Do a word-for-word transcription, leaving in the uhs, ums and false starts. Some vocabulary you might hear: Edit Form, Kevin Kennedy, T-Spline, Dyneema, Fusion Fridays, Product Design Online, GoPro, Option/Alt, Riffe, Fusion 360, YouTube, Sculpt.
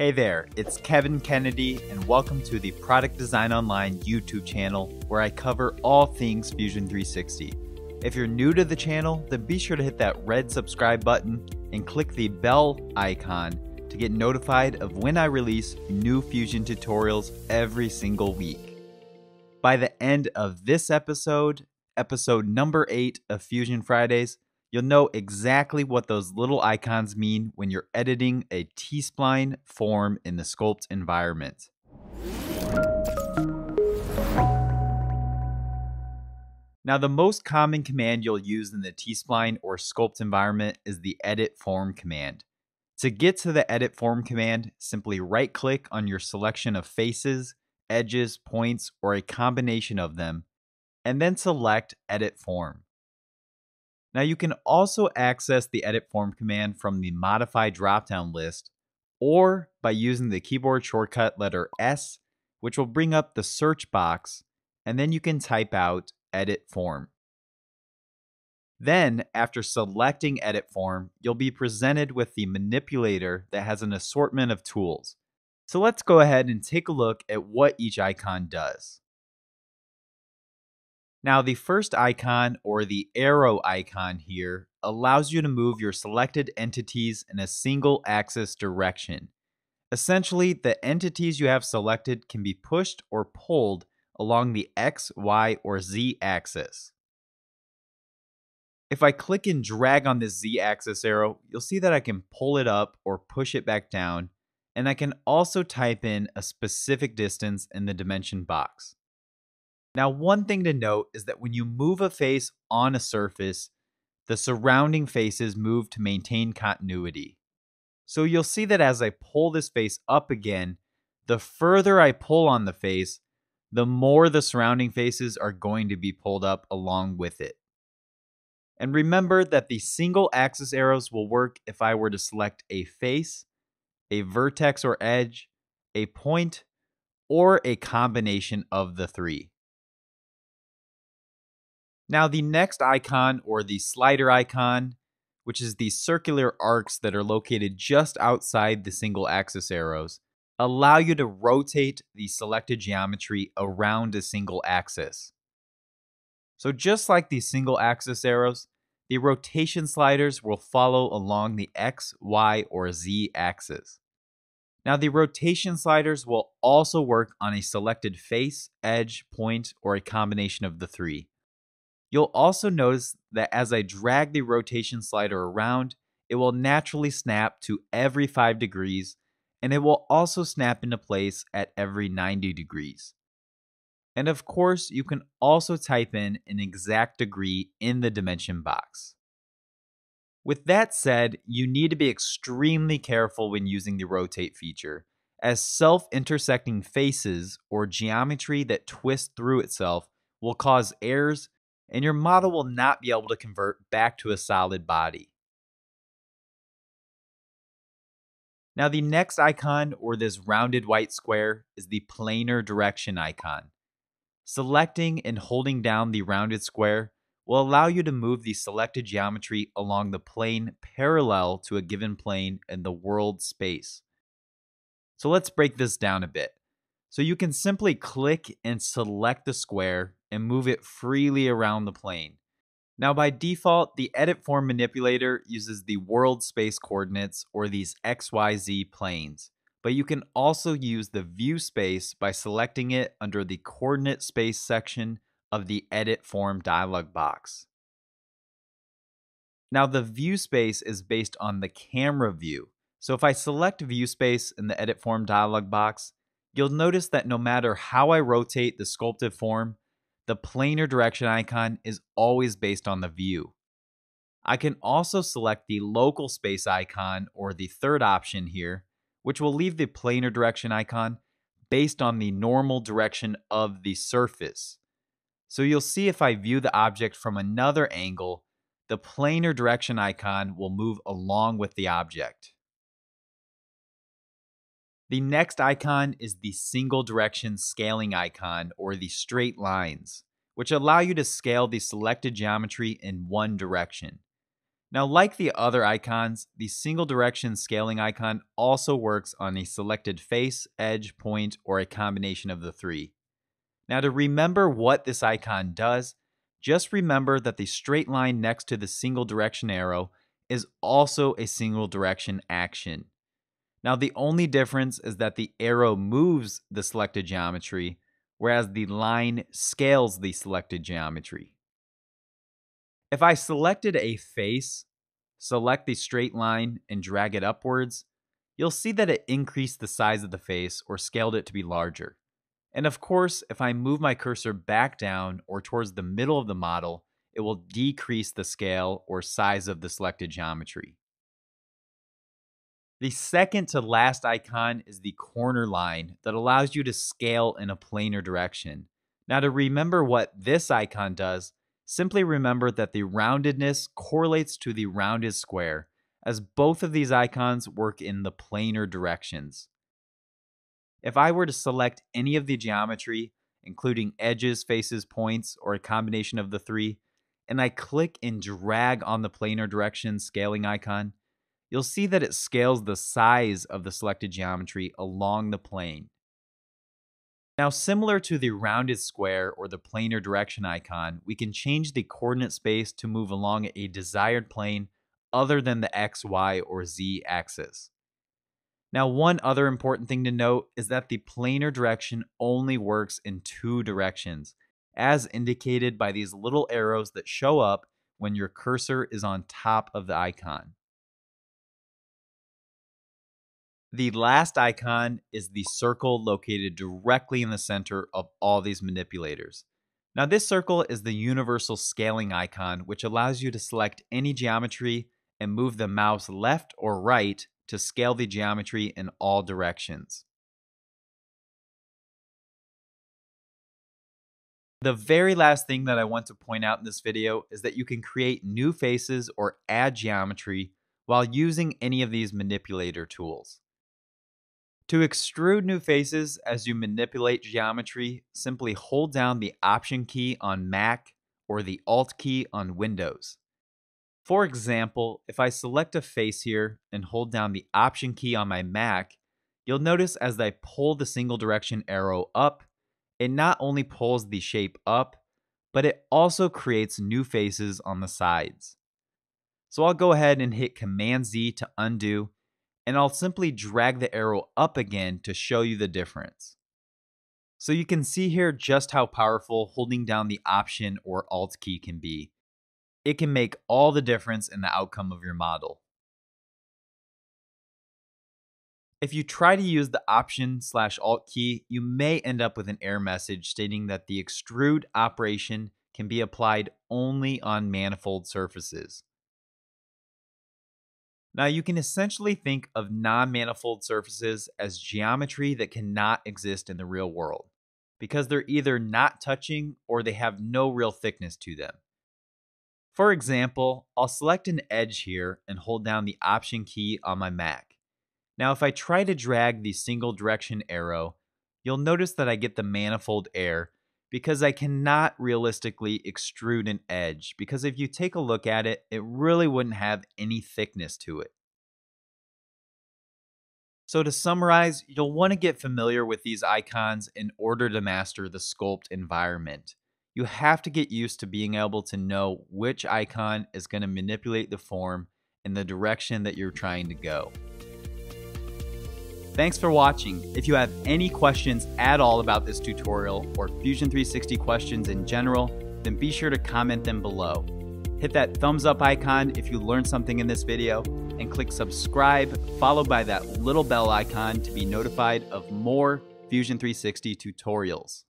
Hey there, it's Kevin Kennedy and welcome to the Product Design Online YouTube channel where I cover all things Fusion three sixty. If you're new to the channel, then be sure to hit that red subscribe button and click the bell icon to get notified of when I release new Fusion tutorials every single week. By the end of this episode, episode number eight of Fusion Fridays, you'll know exactly what those little icons mean when you're editing a T-Spline form in the Sculpt environment. Now, the most common command you'll use in the T-Spline or Sculpt environment is the Edit Form command. To get to the Edit Form command, simply right-click on your selection of faces, edges, points, or a combination of them, and then select Edit Form. Now you can also access the Edit Form command from the Modify dropdown list or by using the keyboard shortcut letter S, which will bring up the search box, and then you can type out Edit Form. Then, after selecting Edit Form, you'll be presented with the manipulator that has an assortment of tools. So let's go ahead and take a look at what each icon does. Now the first icon, or the arrow icon here, allows you to move your selected entities in a single axis direction. Essentially, the entities you have selected can be pushed or pulled along the X, Y, or Z axis. If I click and drag on this Z axis arrow, you'll see that I can pull it up or push it back down, and I can also type in a specific distance in the dimension box. Now, one thing to note is that when you move a face on a surface, the surrounding faces move to maintain continuity. So you'll see that as I pull this face up again, the further I pull on the face, the more the surrounding faces are going to be pulled up along with it. And remember that the single axis arrows will work if I were to select a face, a vertex or edge, a point, or a combination of the three. Now the next icon, or the slider icon, which is the circular arcs that are located just outside the single axis arrows, allow you to rotate the selected geometry around a single axis. So just like the single axis arrows, the rotation sliders will follow along the X, Y, or Z axis. Now the rotation sliders will also work on a selected face, edge, point, or a combination of the three. You'll also notice that as I drag the rotation slider around, it will naturally snap to every five degrees, and it will also snap into place at every ninety degrees. And of course, you can also type in an exact degree in the dimension box. With that said, you need to be extremely careful when using the rotate feature, as self-intersecting faces or geometry that twists through itself will cause errors, and your model will not be able to convert back to a solid body. Now the next icon, or this rounded white square, is the planar direction icon. Selecting and holding down the rounded square will allow you to move the selected geometry along the plane parallel to a given plane in the world space. So let's break this down a bit. So you can simply click and select the square and move it freely around the plane. Now by default, the Edit Form manipulator uses the world space coordinates, or these X Y Z planes, but you can also use the view space by selecting it under the coordinate space section of the Edit Form dialog box. Now the view space is based on the camera view. So if I select view space in the Edit Form dialog box, you'll notice that no matter how I rotate the sculpted form, the planar direction icon is always based on the view. I can also select the local space icon, or the third option here, which will leave the planar direction icon based on the normal direction of the surface. So you'll see if I view the object from another angle, the planar direction icon will move along with the object. The next icon is the single direction scaling icon, or the straight lines, which allow you to scale the selected geometry in one direction. Now, like the other icons, the single direction scaling icon also works on a selected face, edge, point, or a combination of the three. Now, to remember what this icon does, just remember that the straight line next to the single direction arrow is also a single direction action. Now, the only difference is that the arrow moves the selected geometry, whereas the line scales the selected geometry. If I selected a face, select the straight line and drag it upwards, you'll see that it increased the size of the face or scaled it to be larger. And of course, if I move my cursor back down or towards the middle of the model, it will decrease the scale or size of the selected geometry. The second to last icon is the corner line that allows you to scale in a planar direction. Now, to remember what this icon does, simply remember that the roundedness correlates to the rounded square, as both of these icons work in the planar directions. If I were to select any of the geometry, including edges, faces, points, or a combination of the three, and I click and drag on the planar direction scaling icon, you'll see that it scales the size of the selected geometry along the plane. Now, similar to the rounded square or the planar direction icon, we can change the coordinate space to move along a desired plane other than the X, Y, or Z axis. Now, one other important thing to note is that the planar direction only works in two directions, as indicated by these little arrows that show up when your cursor is on top of the icon. The last icon is the circle located directly in the center of all these manipulators. Now, this circle is the universal scaling icon, which allows you to select any geometry and move the mouse left or right to scale the geometry in all directions. The very last thing that I want to point out in this video is that you can create new faces or add geometry while using any of these manipulator tools. To extrude new faces as you manipulate geometry, simply hold down the Option key on Mac or the Alt key on Windows. For example, if I select a face here and hold down the Option key on my Mac, you'll notice as I pull the single direction arrow up, it not only pulls the shape up, but it also creates new faces on the sides. So I'll go ahead and hit Command Z to undo, and I'll simply drag the arrow up again to show you the difference. So you can see here just how powerful holding down the Option or Alt key can be. It can make all the difference in the outcome of your model. If you try to use the Option slash Alt key, you may end up with an error message stating that the extrude operation can be applied only on manifold surfaces. Now, you can essentially think of non-manifold surfaces as geometry that cannot exist in the real world, because they're either not touching or they have no real thickness to them. For example, I'll select an edge here and hold down the Option key on my Mac. Now, if I try to drag the single direction arrow, you'll notice that I get the manifold error because I cannot realistically extrude an edge, because if you take a look at it, it really wouldn't have any thickness to it. So to summarize, you'll want to get familiar with these icons in order to master the Sculpt environment. You have to get used to being able to know which icon is going to manipulate the form in the direction that you're trying to go. Thanks for watching. If you have any questions at all about this tutorial or Fusion three sixty questions in general, then be sure to comment them below. Hit that thumbs up icon if you learned something in this video, and click subscribe followed by that little bell icon to be notified of more Fusion three sixty tutorials.